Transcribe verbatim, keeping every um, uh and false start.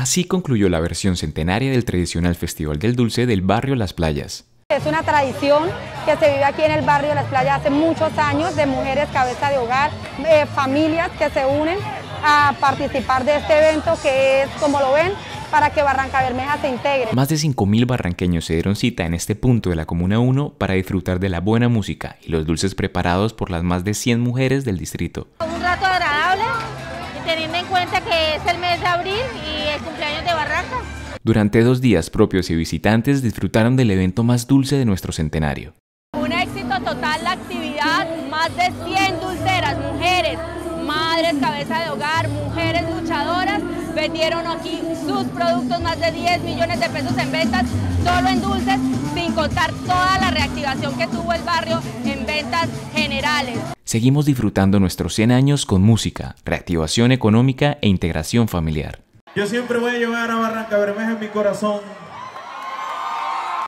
Así concluyó la versión centenaria del tradicional Festival del Dulce del Barrio Las Playas. Es una tradición que se vive aquí en el Barrio Las Playas hace muchos años, de mujeres cabeza de hogar, eh, familias que se unen a participar de este evento que es, como lo ven, para que Barrancabermeja se integre. Más de cinco mil barranqueños se dieron cita en este punto de la Comuna uno para disfrutar de la buena música y los dulces preparados por las más de cien mujeres del distrito. Un rato agradable, teniendo en cuenta que es el mes de abril y el cumpleaños de Barranca. Durante dos días, propios y visitantes disfrutaron del evento más dulce de nuestro centenario. Un éxito total la actividad, más de cien dulceras, mujeres, madres cabeza de hogar, mujeres luchadoras, vendieron aquí sus productos, más de diez millones de pesos en ventas, solo en dulces, sin contar toda la reactivación que tuvo el barrio en ventas generales. Seguimos disfrutando nuestros cien años con música, reactivación económica e integración familiar. Yo siempre voy a llevar a Barrancabermeja en mi corazón.